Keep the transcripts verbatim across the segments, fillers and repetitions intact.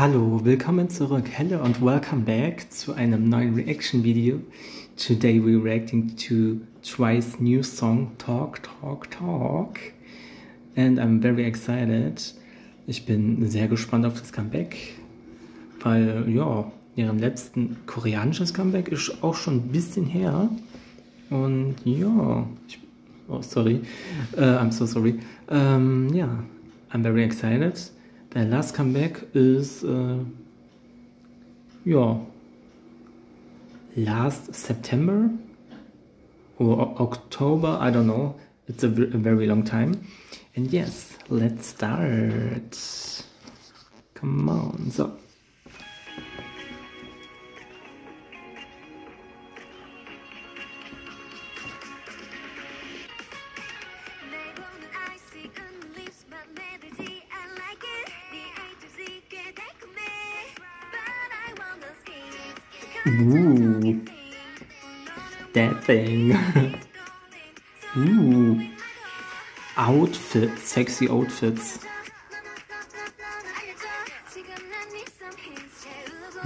Hallo, willkommen zurück. Hello and welcome back zu einem neuen Reaction Video. Today we're reacting to Twice's new song Talk, Talk, Talk. And I'm very excited. Ich bin sehr gespannt auf das Comeback, weil ja, ihren letzten koreanisches Comeback ist auch schon ein bisschen her. Und ja, ich, oh sorry, uh, I'm so sorry. Um, yeah, I'm very excited. Their last comeback is, uh, yeah, last September or October, I don't know, it's a, a very long time. And yes, let's start. Come on, so. Ooh, that thing. Ooh, outfits, sexy outfits.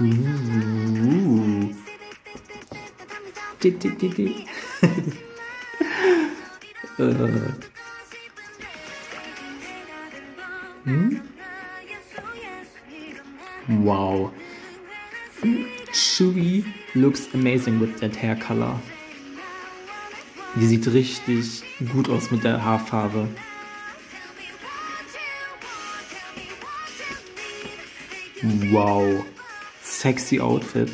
Ooh, uh. Hmm? Wow. Shui looks amazing with that hair color. Die sieht richtig gut aus mit der Haarfarbe. Wow, sexy outfit.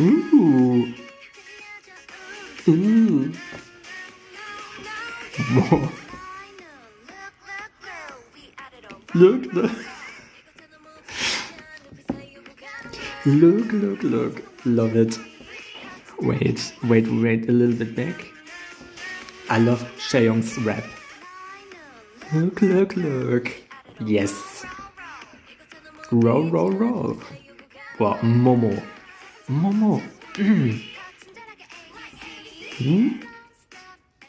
Ooh. Ooh. Wow. Look, look. Look, look, look. Love it. Wait, wait, wait a little bit back. I love Chaeyoung's rap. Look, look, look. Yes. Roll, roll, roll. Wow, Momo. Momo. Mm. Mm?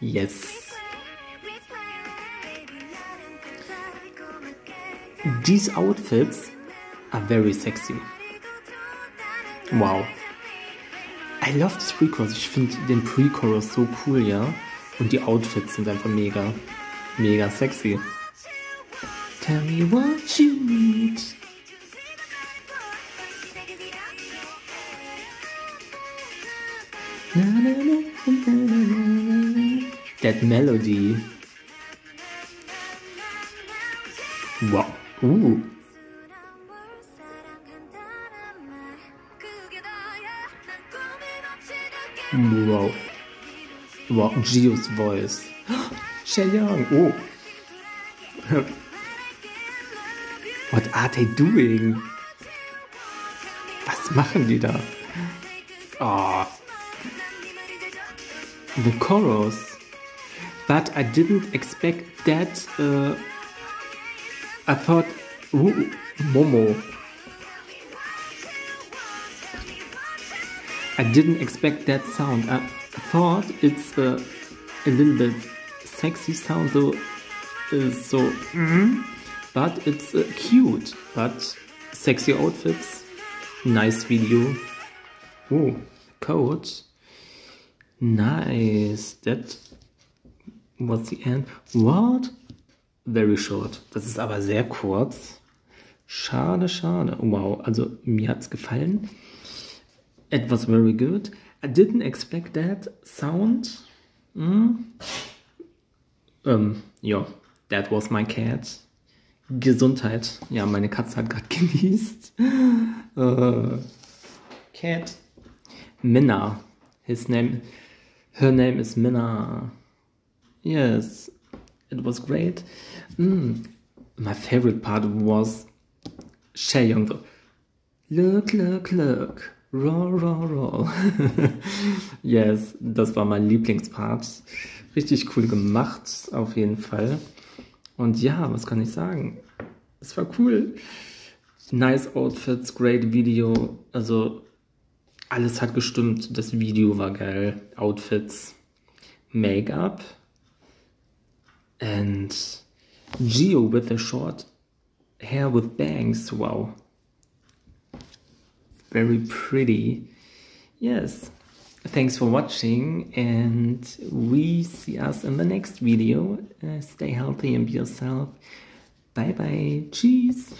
Yes. These outfits are very sexy. Wow. I love this Pre-Chorus. Ich finde den Pre-Chorus so cool, ja? Und die Outfits sind einfach mega, mega sexy. Tell me what you need. That melody. Wow. Ooh. Wow. Wow, Geo's voice. Chaeyoung, oh. What are they doing? Was machen die da? Oh. The chorus. But I didn't expect that. Uh, I thought, ooh, Momo. I didn't expect that sound. I thought it's uh, a little bit sexy sound, so uh, so. Mm, but it's uh, cute. But sexy outfits, nice video. Oh, coat, nice. That was the end. What? Very short. Das ist aber sehr kurz. Schade, schade. Wow. Also mir hat's gefallen. It was very good. I didn't expect that sound. Mm. Um, yeah, that was my cat. Gesundheit. Ja, meine Katze hat gerade genießt. Uh, cat. Minna. His name. Her name is Minna. Yes, it was great. Mm. My favorite part was Shayonto. Look, look, look. Roll, roll, roll. Yes, das war mein Lieblingspart. Richtig cool gemacht, auf jeden Fall. Und ja, was kann ich sagen? Es war cool. Nice Outfits, great Video. Also, alles hat gestimmt. Das Video war geil. Outfits, Make-up. And Geo with the short hair with bangs. Wow. Very pretty. Yes. Thanks for watching, and we see us in the next video. Uh, stay healthy and be yourself. Bye bye. Cheese.